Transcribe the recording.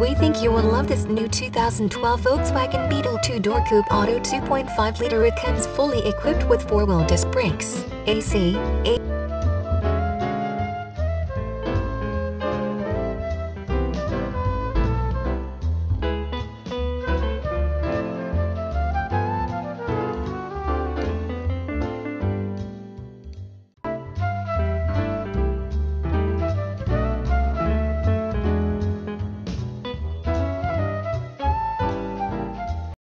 We think you will love this new 2012 Volkswagen Beetle 2-door coupe auto 2.5-liter. It comes fully equipped with 4-wheel disc brakes, AC,